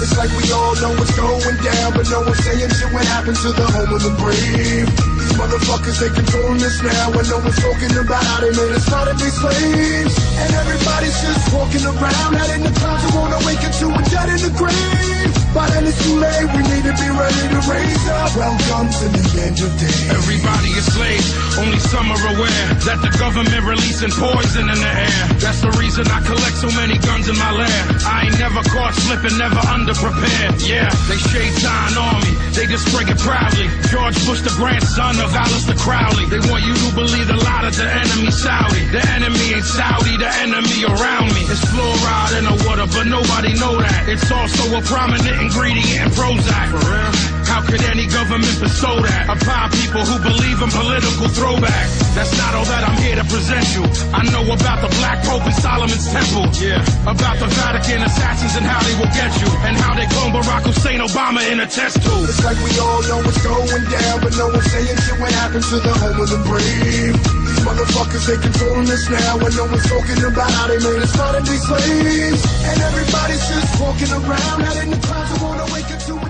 It's like we all know what's going down, but no one's saying shit. What happened to the home of the brave? These motherfuckers, they controlling us now, and no one's talking about how they made us out to be slaves. And everybody's just walking around, out in the clouds, and wanna wake up to a dead in the grave. By then it's too late, we need to be ready to raise up. Welcome to the end of days. Everybody is slaves, only some are aware that the government releasing poison in the air. That's the reason I collect so many guns in my lair. I ain't never caught slipping, never underprepared. Yeah, they shade sign on me, they just bring it proudly. George Bush, the grandson of Alistair Crowley. They want you to believe a lot of the enemy Saudi. The enemy ain't Saudi, the enemy around me. It's fluoride in the water, but nobody know that. It's also a prominent ingredient in Prozac. For real? How could any government bestow that upon people who believe in political throwback? That's not all that I'm here to present you. I know about the Black Pope in Solomon's Temple. Yeah. About the Vatican assassins and how they will get you. And how they clone Barack Hussein Obama in a test tube. It's like we all know what's going down, but no one's saying shit. What happened to the home of the brave? These motherfuckers, they controlling us now, and no one's talking about how they made us out to be slaves. And everybody's just walking around, out in the clouds, and wanna wake up to